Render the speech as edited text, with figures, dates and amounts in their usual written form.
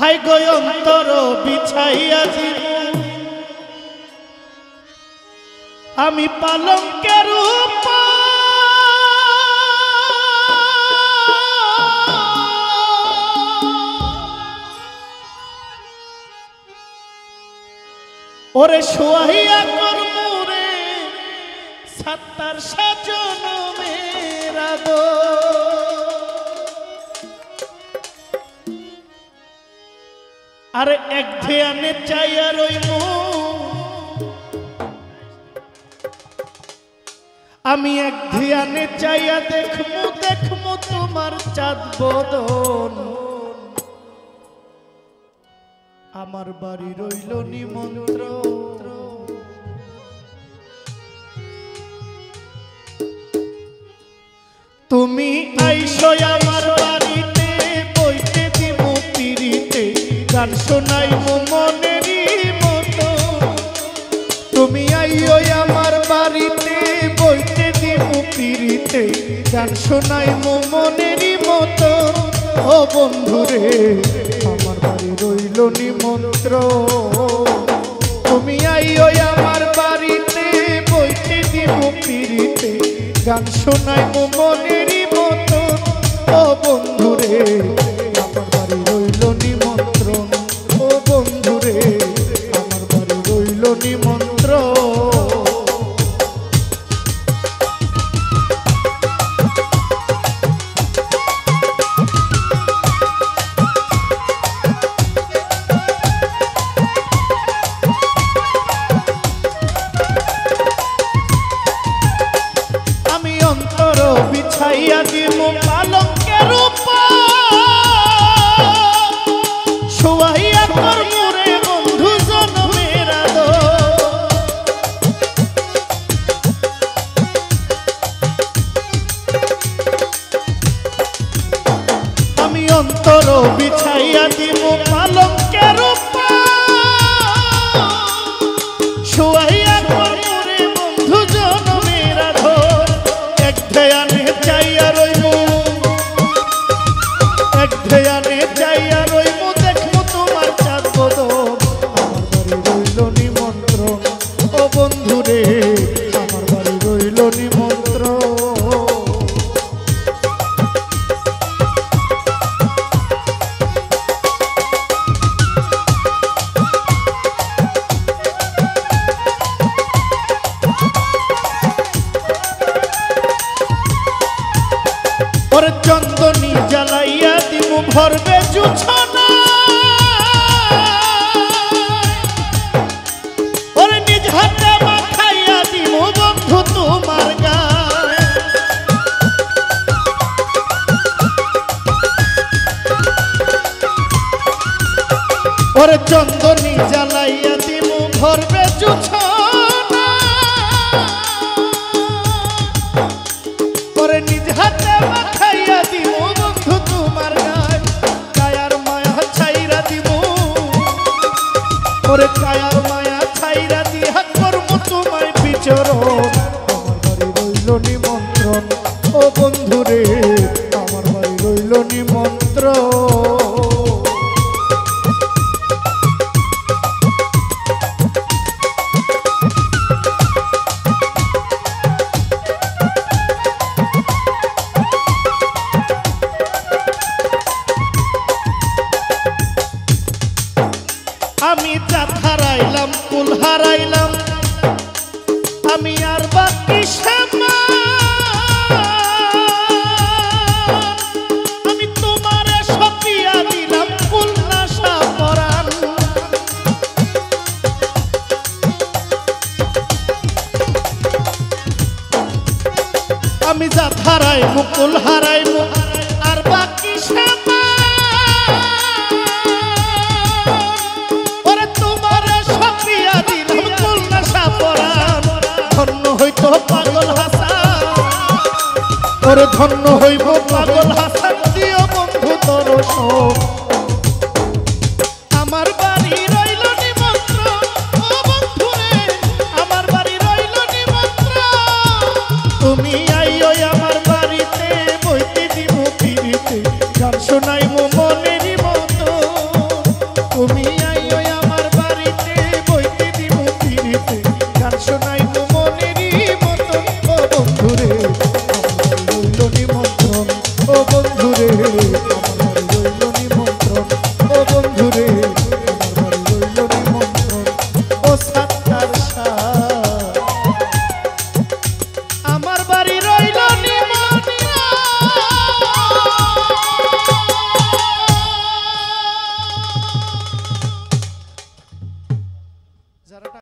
high গো অন্তর বিছাইয়াছি আমি পালঙ্কের উপর ওরে শোয়াইয়া করমু রে সাতার সাজনমের আরে এক ধ্যানে চাইয়া রইমু আমি এক ধ্যানে চাইয়া দেখমু দেখমু তোমার চাঁদ বদন আমার বাড়ি রইল নিমন্ত্রণ তুমি আইসো আমার বাড়িতে বইতে দিমু পিরিতে গান শোনাই মনেরই মতো তুমি আইও আমার বাড়িতে বইতে দিমু পিরিতে গান শোনাই মনেরই মতো ও বন্ধুরে আমার বাড়ি রইল নিমন্ত্রণ তুমি আইও আমার বাড়িতে বইতে দিমু পিরিতে গান শোনাই মনেরই মতো ও বন্ধুরে আমার বাড়ি রইল নিমন্ত্রণ ও বন্ধুরে আমার বাড়ি রইল নিমন্ত্রণ চন্দনী জ্বালাইয়া দিমু ভরবে জুছনা ওরে নিজ হাতে মাখাইয়া দিমু বন্ধু তোমার গায় কায়ার মায়া ছাইরা দিমু ওরে কায়ার মায়া ছাইরা দিয়া করব তোমায় বিচরণ আমার বাড়ি রইল নিমন্ত্রণ ও বন্ধুরে আমার বাড়ি রইল নিমন্ত্রণ আমি যা হারাই মুকুল হারাই আর বাকি ওরে তোমার সক্রিয়া দিলাম কুল নাশা পরাণ ধন্য হইত পাগল হাসান ওরে ধন্য হইব পাগল হাসান দিও বন্ধু তোর